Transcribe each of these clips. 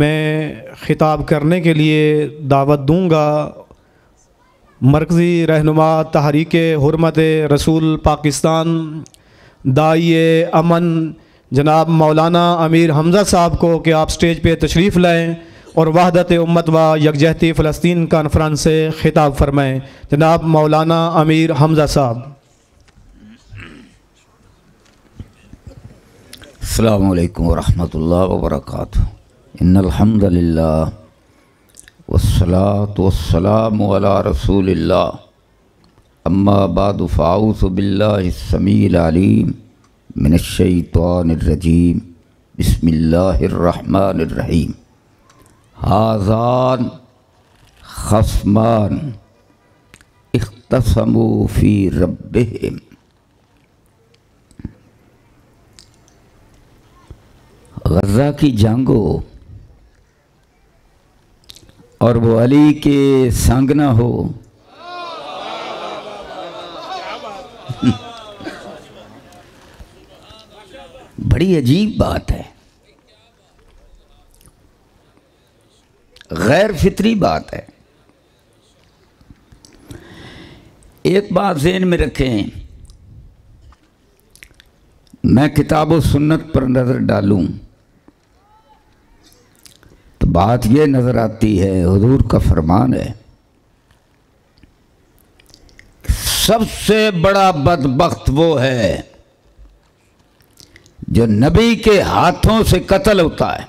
میں خطاب کرنے کے لیے دعوت دوں گا مرکزی رہنما تحریک حرمت رسول پاکستان داعی امن جناب مولانا امیر حمزہ صاحب کو کہ آپ سٹیج پہ تشریف لائیں اور وحدت امت و یکجہتی فلسطین کانفرنس سے خطاب فرمائیں. جناب مولانا امیر حمزہ صاحب. السلام علیکم ورحمۃ اللہ وبرکاتہ. ان الحمد للہ والصلاة والسلام علی رسول اللہ. اما بعد فاعوذ باللہ السمیع العلیم من الشیطان الرجیم. بسم اللہ الرحمن الرحیم. هذان خصمان اختصموا في ربهم. غزہ کی جنگوں اور وہ علی کے سنگ نہ ہو. بڑی عجیب بات ہے، غیر فطری بات ہے. ایک بات ذہن میں رکھیں، میں کتاب و سنت پر نظر ڈالوں تو بات یہ نظر آتی ہے، حضور کا فرمان ہے سب سے بڑا بدبخت وہ ہے جو نبی کے ہاتھوں سے قتل ہوتا ہے.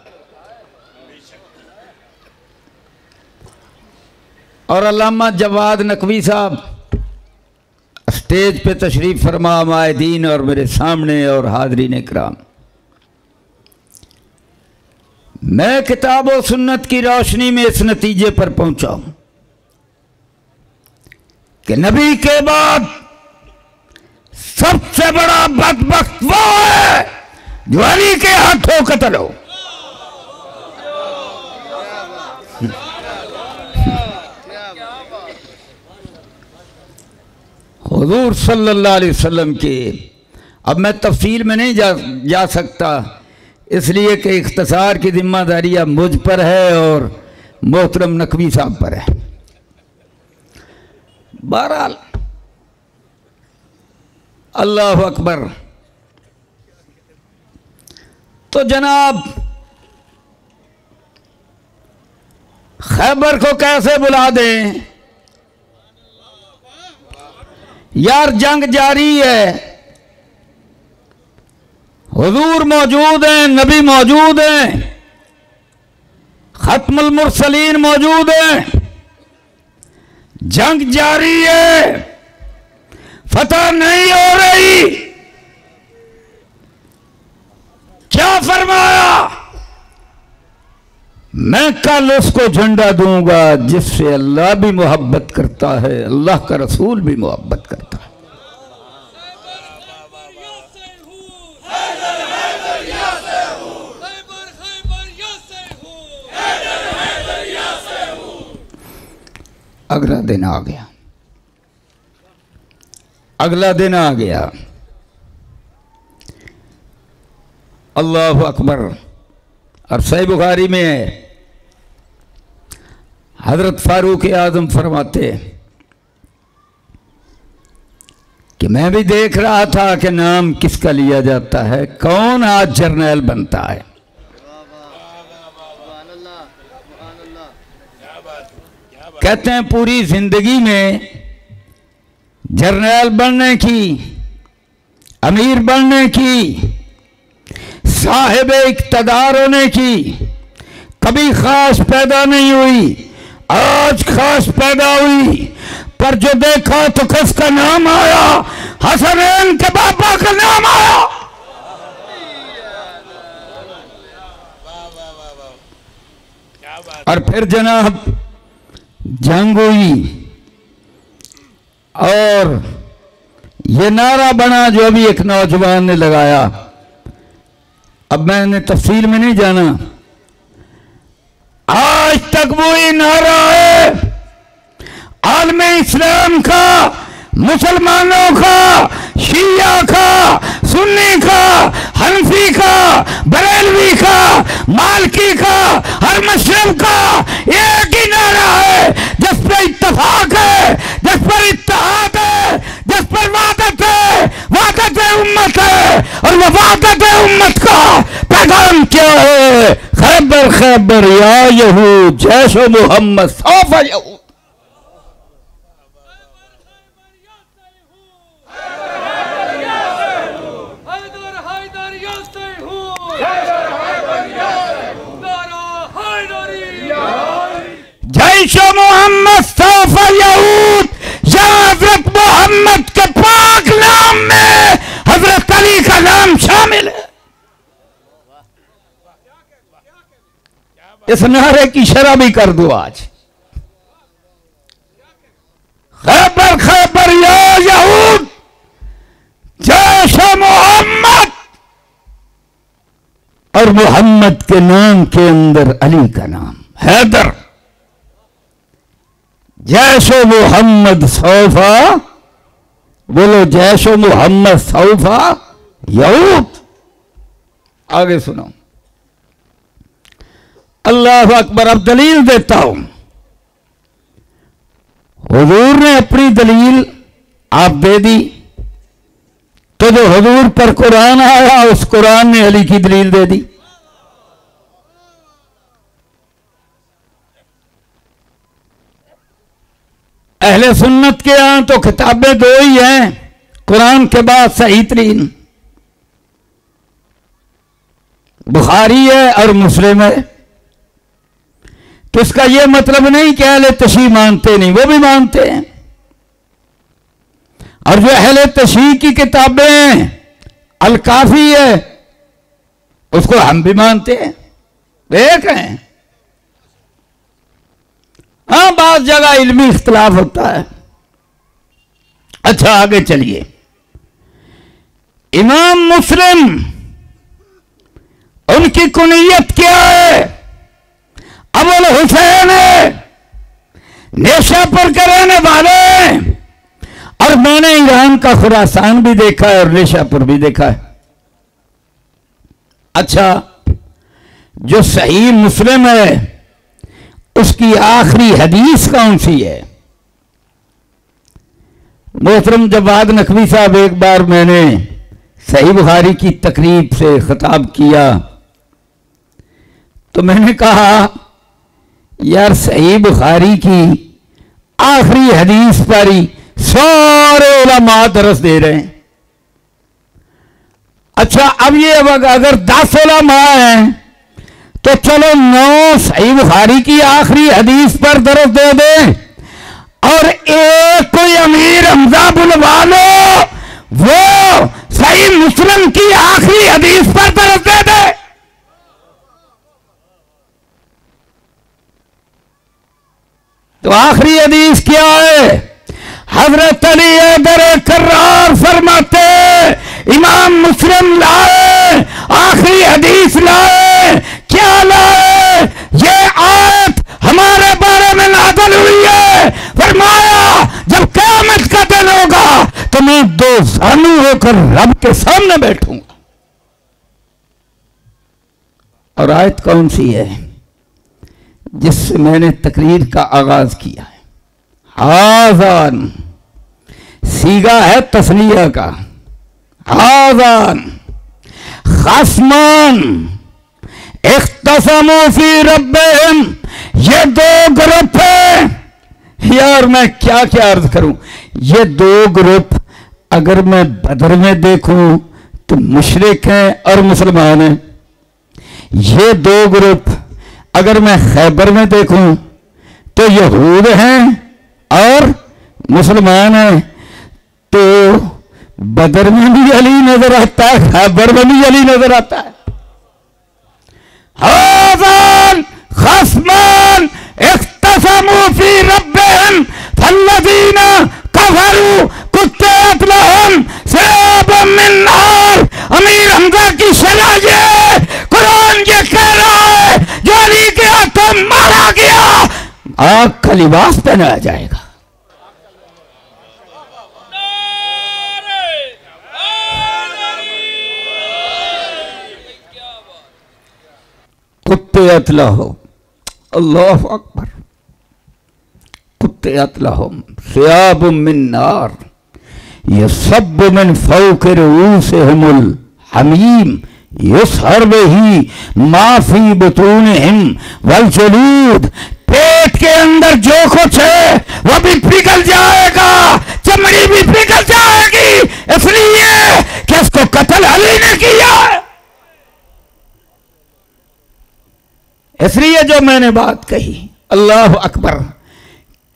اور علامہ جواد نقوی صاحب اسٹیج پہ تشریف فرما، مائدین اور میرے سامنے اور حاضرین اکرام، میں کتاب و سنت کی روشنی میں اس نتیجے پر پہنچا ہوں کہ نبی کے بعد سب سے بڑا بدبخت وہ ہے جو علی کے ہاتھوں قتل ہو. حضور صلی اللہ علیہ وسلم کے، اب میں تفصیل میں نہیں جا سکتا اس لیے کہ اختصار کی ذمہ داری اب مجھ پر ہے اور محترم نقوی صاحب پر ہے. بہرحال اللہ اکبر. تو جناب خیبر کو کیسے بلا دیں؟ یار جنگ جاری ہے، حضور موجود ہیں، نبی موجود ہیں، ختم المرسلین موجود ہیں، جنگ جاری ہے، فتح نہیں ہو رہی. کیا فرمایا؟ میں کل اس کو جھنڈا دوں گا جس سے اللہ بھی محبت کرتا ہے، اللہ کا رسول بھی محبت کرتا ہے. اگلا دن آ گیا، اگلا دن آ گیا. اللہ اکبر. اور صحیح بخاری میں ہے، حضرت فاروق اعظم فرماتے کہ میں بھی دیکھ رہا تھا کہ نام کس کا لیا جاتا ہے، کون آج جرنیل بنتا ہے. کہتے ہیں پوری زندگی میں جرنیل بننے کی، امیر بننے کی، صاحب اقتدار ہونے کی کبھی خواہش پیدا نہیں ہوئی. آج خاص پیدا ہوئی، پر جو دیکھا تو کس کا نام آیا؟ حسنین کے بابا کا نام آیا. اور پھر جناب جنگ ہوئی اور یہ نعرہ بنا جو ابھی ایک نوجوان نے لگایا، اب میں نے تفصیل میں نہیں جانا. آج تک وہی نعرہ ہے عالم اسلام کا، مسلمانوں کا، شیعہ کا، سنی کا، حنفی کا، بریلوی کا، مالکی کا، ہر مسلم کا ایک ہی نعرہ ہے جس پر اتفاق ہے، جس پر اتحاد ہے، جس پر وحدت ہے، وحدت امت ہے، اور وہ وحدت امت کا پیغام کیا ہے؟ خیبر خیبر یا یہود جیش محمد سوف یہود. جائش محمد سوف یہود، جہاں حضرت محمد کے پاک نام میں حضرت علی کا نام شامل ہے. اس نعرے کی شرح بھی کر دو آج. خیبر خیبر یا یہود جائش محمد، اور محمد کے نام کے اندر علی کا نام حیدر. جیش محمد سوفا، بولو جیش محمد سوفا یعود. آگے سنو، اللہ اکبر. اب دلیل دیتا ہوں. حضور نے اپنی دلیل آپ دے دی، تو جو حضور پر قرآن آیا اس قرآن نے علی کی دلیل دے دی. اہل سنت کے ہاں تو کتابیں دو ہی ہیں قرآن کے بعد صحیح ترین، بخاری ہے اور مسلم ہے. تو اس کا یہ مطلب نہیں کہ اہل تشیع مانتے نہیں، وہ بھی مانتے ہیں. اور جو اہل تشیع کی کتابیں ہیں، الکافی ہے، اس کو ہم بھی مانتے ہیں، ایک ہیں. ہاں بعض جگہ علمی اختلاف ہوتا ہے. اچھا آگے چلیے. امام مسلم، ان کی کنیت کیا ہے؟ ابو الحسین ہے، نیشہ پر کے رہنے والے ہیں. اور میں نے ایران کا خراسان بھی دیکھا ہے اور نیشہ پر بھی دیکھا ہے. اچھا جو صحیح مسلم ہے اس کی آخری حدیث کون سی ہے؟ محترم جواد نقوی صاحب، ایک بار میں نے صحیح بخاری کی تقریب سے خطاب کیا تو میں نے کہا یار صحیح بخاری کی آخری حدیث پر ہی سارے علماء درس دے رہے ہیں. اچھا اب یہ اگر 10 علماء ہیں تو چلو 9 صحیح بخاری کی آخری حدیث پر درس دے دیں اور ایک کوئی امیر حمزہ بلوا لو وہ صحیح مسلم کی آخری حدیث پر درس دے دے. تو آخری حدیث کیا ہے؟ حضرت علی در کرار فرماتے امام مسلم لائے، آخری حدیث لائے. کیا لائے؟ یہ آیت ہمارے بارے میں نازل ہوئی ہے، فرمایا جب قیامت کا دن ہوگا تو میں دوزانو ہو کر رب کے سامنے بیٹھوں گا. اور آیت کون سی ہے جس سے میں نے تقریر کا آغاز کیا ہے؟ آذان، سیگا ہے تسلیہ کا. آذان خصمان اختصموا فی ربہم، یہ دو گروپ ہیں. یار میں کیا عرض کروں، یہ دو گروپ اگر میں بدر میں دیکھوں تو مشرک ہیں اور مسلمان ہیں. یہ دو گروپ اگر میں خیبر میں دیکھوں تو یہود ہیں اور مسلمان ہیں. تو بدر میں بھی علی نظر آتا ہے، خیبر میں بھی علی نظر آتا ہے. حاضر خصمان اختصموا فی ربہم فالذین کفروا قطعت لہم ثواب من نار. امیر حمزہ کی شرح یہ، قرآن یہ کہہ رہا ہے جو علی کے ہاتھوں مارا گیا آگ کا لباس پہنایا جائے گا. قطعت لہم، اللہ اکبر. قطعت لہم ثیاب من نار یصب من فوق رؤوسہم الحمیم یسہر بہی ما فی بطونہم والجلود. پیٹ کے اندر جو کچھ ہے وہ بھی پگھل جائے گا، چمڑی بھی پگھل جائے گی، اس لیے کہ اس کو قتل علی نے کیا ہے. اس لیے جو میں نے بات کہی اللہ اکبر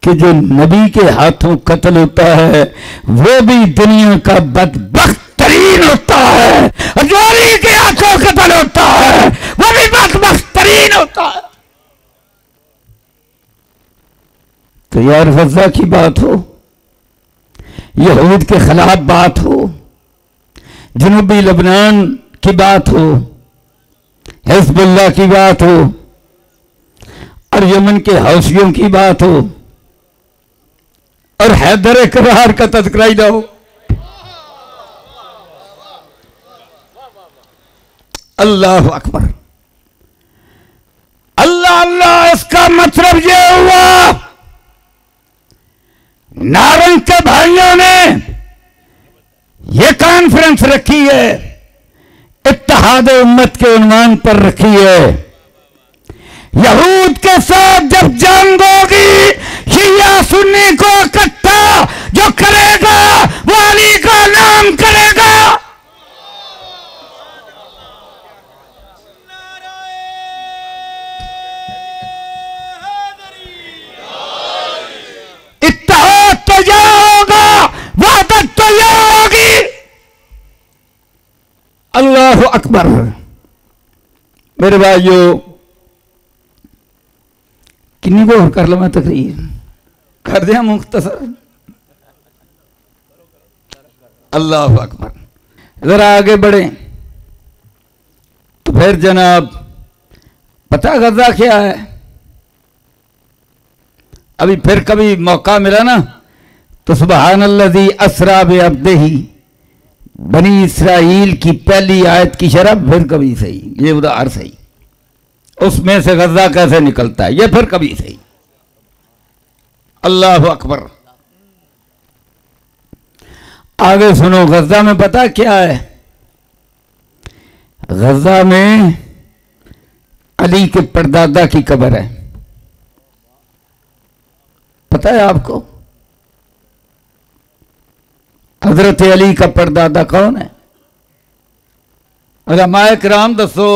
کہ جو نبی کے ہاتھوں قتل ہوتا ہے وہ بھی دنیا کا بدبخت ترین ہوتا ہے، اور جو علی کے ہاتھوں قتل ہوتا ہے وہ بھی بدبخت ترین ہوتا ہے. تو یا غزہ کی بات ہو، یہود کے خلاف بات ہو، جنوبی لبنان کی بات ہو، حزب اللہ کی بات ہو، اور یمن کے حوثیوں کی بات ہو، اور حیدر کرار کا تذکرہ ہی نہ ہو. اللہ اکبر. اللہ اللہ. اس کا مطلب یہ ہوا نارنگ کے بھائیوں نے یہ کانفرنس رکھی ہے، اتحاد امت کے عنوان پر رکھی ہے. یہود کے ساتھ جب جنگ ہوگی، شیعہ سنی کو اکٹھا جو کرے گا وہ علی کا نام کرے گا. اتحاد تو یہ ہوگا، وحدت تو یہ ہوگی. اللہ اکبر. میرے بھائیو، کنی کو کر لوں میں تقریر کر دیا مختصر. اللہ اکبر. ذرا آگے بڑھیں تو پھر جناب پتہ غزہ کیا ہے. ابھی پھر کبھی موقع ملا نا تو سبحان الذی اسریٰ بعبدہ، بنی اسرائیل کی پہلی آیت کی شرح پھر کبھی صحیح، یہ ادھار صحیح، اس میں سے غزہ کیسے نکلتا ہے یہ پھر کبھی صحیح. اللہ اکبر. آگے سنو، غزہ میں پتہ کیا ہے؟ غزہ میں علی کے پردادا کی قبر ہے، پتہ ہے آپ کو؟ حضرت علی کا پردادا کون ہے؟ علماء اکرام دسو.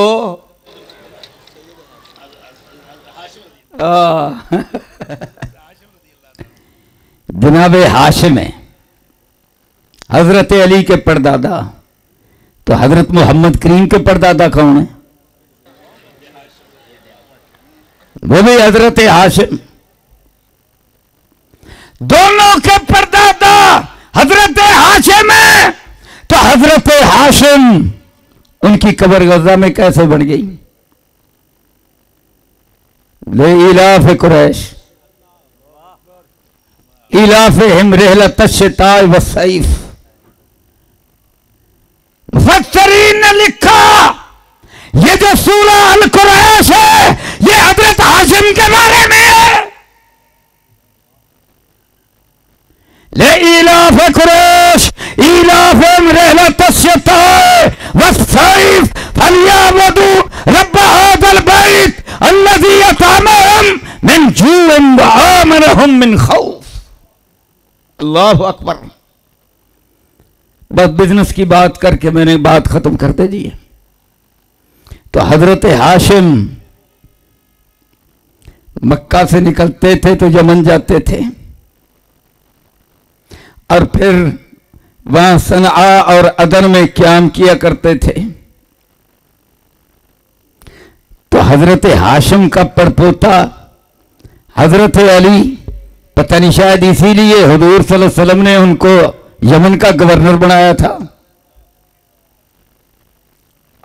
جناب حاشم ہے حضرت علی کے پردادا. تو حضرت محمد کریم کے پردادا کون ہیں؟ وہ بھی حضرت حاشم. دونوں کے پردادا حضرت حاشم ہیں، تو حضرت حاشم ان کی قبر غزہ میں کیسے بن گئی؟ لِإِلَافِ قُرَيْشِ إِلَافِهِمْ رِحْلَةَ الشِّتَاءِ وَالصَّيْفِ. مفسرین نے لکھا یہ جو سورہ القریش ہے یہ حضرت حاشم کے بارے میں ہے. لِإِلَافِ قُرَيْشِ إِلَافِهِمْ رِحْلَةَ الشِّتَاءِ وَالصَّيْفِ فَلْيَعْبُدُوا رَبَّ هَذَا الْبَيْتِ الَّذِي أَطْعَمَهُم مِّن جُوعٍ وَآمَنَهُم مِّن خَوْفٍ. اللہ اکبر. بس بزنس کی بات کر کے میں نے بات ختم کر دے دی. تو حضرت حاشم مکہ سے نکلتے تھے تو یمن جاتے تھے، اور پھر وہاں صنعاء اور عدن میں قیام کیا کرتے تھے. تو حضرت حاشم کا پرپوتا حضرت علی، پتہ نہیں شاید اسی لیے حضور صلی اللہ علیہ وسلم نے ان کو یمن کا گورنر بنایا تھا.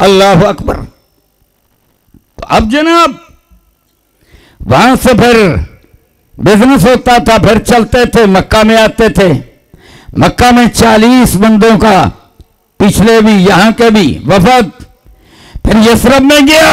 اللہ اکبر. تو اب جناب وہاں سے پھر بزنس ہوتا تھا، پھر چلتے تھے مکہ میں آتے تھے. مکہ میں 40 بندوں کا پچھلے بھی یہاں کے بھی وفد. پھر یثرب میں گیا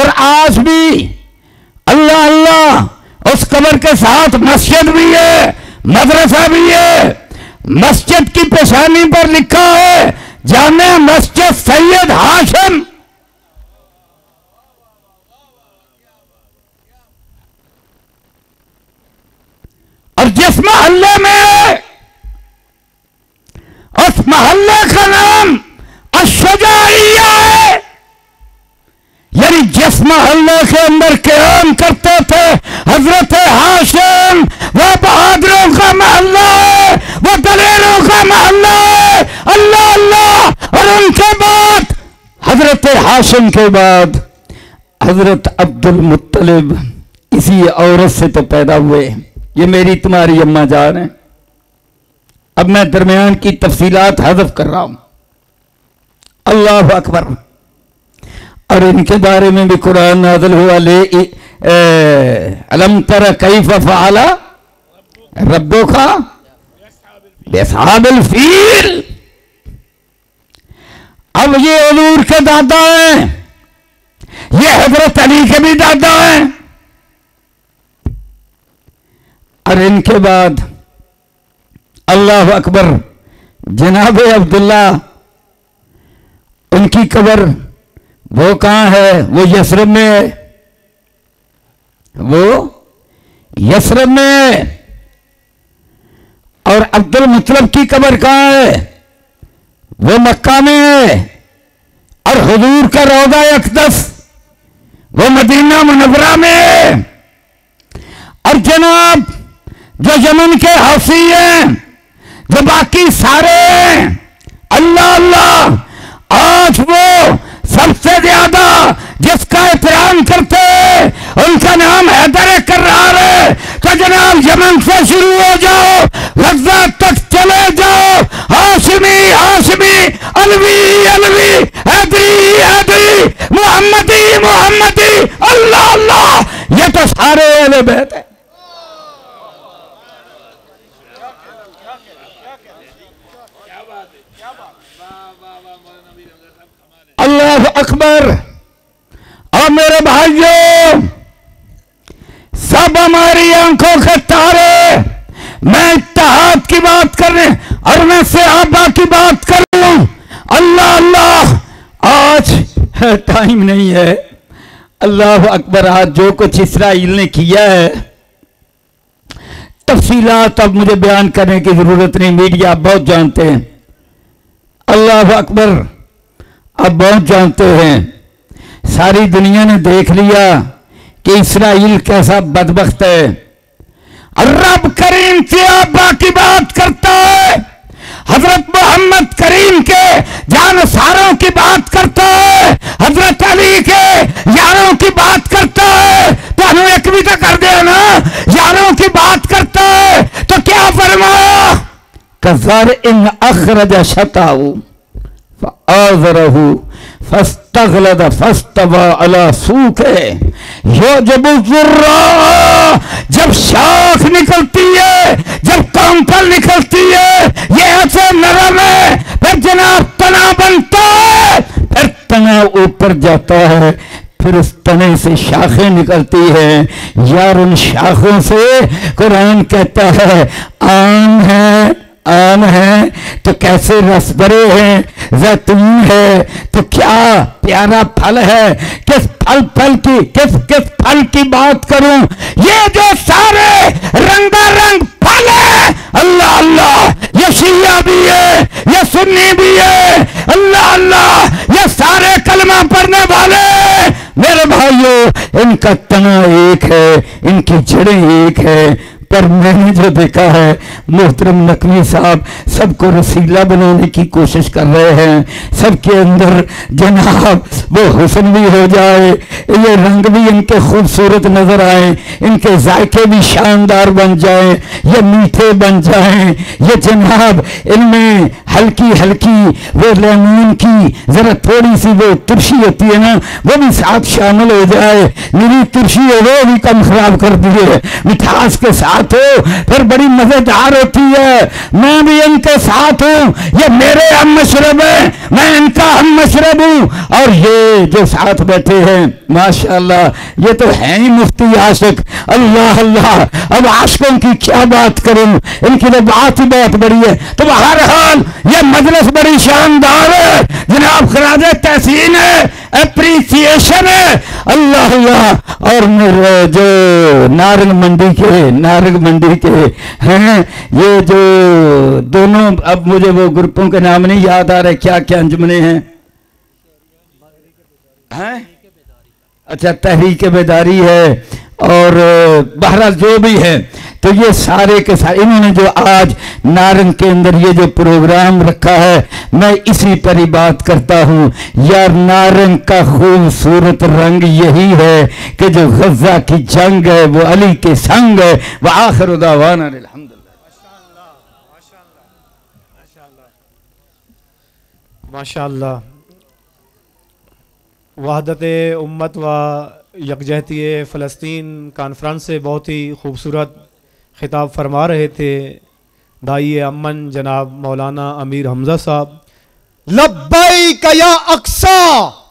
اور آج بھی اللہ اللہ اس قبر کے ساتھ مسجد بھی ہے، مدرسہ بھی ہے۔ مسجد کی پیشانی پر لکھا ہے جامع مسجد سید ہاشم۔ اور جس محلے میں، اس محلے کا نام الشجائیہ ہے، یعنی جس محلے کے اندر قیام کرتے تھے حضرت حاشم، وہ بہادروں کا محلہ ہے، وہ دلیروں کا محلہ ہے۔ اللہ اللہ۔ اور ان کے بعد حضرت حاشم کے بعد حضرت عبد المطلب اسی عورت سے تو پیدا ہوئے، یہ میری تمہاری اماں جان ہیں۔ اب میں درمیان کی تفصیلات حذف کر رہا ہوں۔ اللہ اکبر۔ اور ان کے بارے میں بھی قرآن نازل ہوا، أَلَمْ تَرَ كَيْفَ فَعَلَ رَبُّكَ بِأَصْحَابِ الْفِیلِ۔ اب یہ حضور کے دادا ہیں، یہ حضرت علی کے بھی دادا ہیں۔ اور ان کے بعد اللہ اکبر جناب عبداللہ، ان کی قبر وہ کہاں ہے؟ وہ یثرب میں ہے، وہ یثرب میں ہے۔ اور عبد المطلب کی قبر کہاں ہے؟ وہ مکہ میں ہے۔ اور حضور کا روضہ اقدس وہ مدینہ منورہ میں ہے۔ اور جناب جو یمن کے حوثی ہیں، جو باقی سارے ہیں، اللہ اللہ، آج وہ سب سے زیادہ جس کا احترام کرتے ہیں، ان کا نام حیدر کرار ہے۔ تو جناب یمن سے شروع ہو جاؤ، غزہ تک چلے جاؤ، ہاشمی ہاشمی، علوی علوی، حیدری حیدری، محمدی محمدی، اللہ اللہ۔ یہ تو سارے اہل بیت ہیں۔ اللہ اکبر۔ اور میرے بھائیوں، سب ہماری آنکھوں کے تارے، میں اتحاد کی بات کرنے اور میں صحابہ کی بات کر رہا ہوں۔ اللہ اللہ۔ آج ٹائم نہیں ہے۔ اللہ اکبر۔ آج جو کچھ اسرائیل نے کیا ہے، تفصیلات اب مجھے بیان کرنے کی ضرورت نہیں، میڈیا بہت جانتے ہیں۔ اللہ اکبر، اب بہت جانتے ہیں، ساری دنیا نے دیکھ لیا کہ اسرائیل کیسا بدبخت ہے۔ رب کریم سے آبا کی بات کرتا ہے، حضرت محمد کریم کے جانساروں کی بات کرتا ہے، حضرت علی کے یاروں کی بات کرتا ہے۔ تو ہم ایک بھی تو کر دیا نا، یاروں کی بات کرتا ہے۔ تو کیا فرمایا؟ کَذَرْعٍ أَخْرَجَ شَطْأَهُ فَآذَرَهُ فَاسْتَغْلَظَ فَاسْتَوَىٰ عَلَىٰ سُوقِهِ یُعْجِبُ الذُّرَّاءَ۔ جب شاخ نکلتی ہے، جب کانٹل نکلتی ہے، یہ ایسے نرم ہے، پھر جناب تنا بنتا ہے، پھر تنا اوپر جاتا ہے، پھر اس تنے سے شاخیں نکلتی ہیں۔ یار ان شاخوں سے قرآن کہتا ہے آم ہے، آم ہے تو کیسے رسبرے ہیں، زیتون ہے تو کیا پیارا پھل ہے۔ کس پھل کی بات کروں؟ یہ جو سارے رنگا رنگ پھل ہے، اللہ اللہ، یہ شیعہ بھی ہے، یہ سنی بھی ہے، اللہ اللہ، یہ سارے کلمہ پڑھنے والے ہیں۔ میرے بھائیو، ان کا تنا ایک ہے، ان کی جڑیں ایک ہے، पर मैंने जो देखा है मोहतरम नकवी साहब सबको रसीला बनाने की कोशिश कर रहे हैं, सबके अंदर जनाब वो हुस्न भी हो जाए, ये रंग भी इनके खूबसूरत नजर आए, इनके जायके भी शानदार बन जाए, ये मीठे बन जाए, ये जनाब इनमें हल्की हल्की वो लेमून की जरा थोड़ी सी वो तुरशी होती है ना वो भी साथ शामिल हो जाए, मेरी तुरशी है वो भी कम खराब कर दिए, मिठास के साथ हो फिर बड़ी मजेदार होती है। मैं भी इनके साथ हूँ, ये मेरे हम मशरब है, मैं इनका हम मशरब हूँ, और ये जो साथ बैठे हैं माशाल्लाह ये तो है ही मुफ्ती आशिक, अल्लाह अल्लाह। अब आशिकों की क्या बात करूं, इनकी तो बात ही बहुत बड़ी है। तो बहरहाल ये मजलिस बड़ी शानदार है जनाब, खराज तहसीन है, एप्रीसिएशन है, अल्लाह अल्लाह। और मेरे जो नारंग मंडी के हैं ये जो दोनों, अब मुझे वो ग्रुपों के नाम नहीं याद आ रहे, क्या क्या अंजुमने हैं? अच्छा, तहरीक बेदारी है, और बहरहाल जो भी है तो ये सारे के सारे इन्होंने जो आज नारंग के अंदर ये जो प्रोग्राम रखा है मैं इसी पर ही बात करता हूँ। यार नारंग का खूबसूरत रंग यही है कि जो गजा की जंग है वो अली के संग है। व आखिर दावाना अल्हम्दुलिल्लाह। माशाअल्लाह वहदत उम्मत व यकजहती फ़लस्तीन कॉन्फ्रेंस से बहुत ही खूबसूरत खिताब फरमा रहे थे दाई अमन जनाब मौलाना अमीर हमज़ा साहब। लब्बैक या अक्सा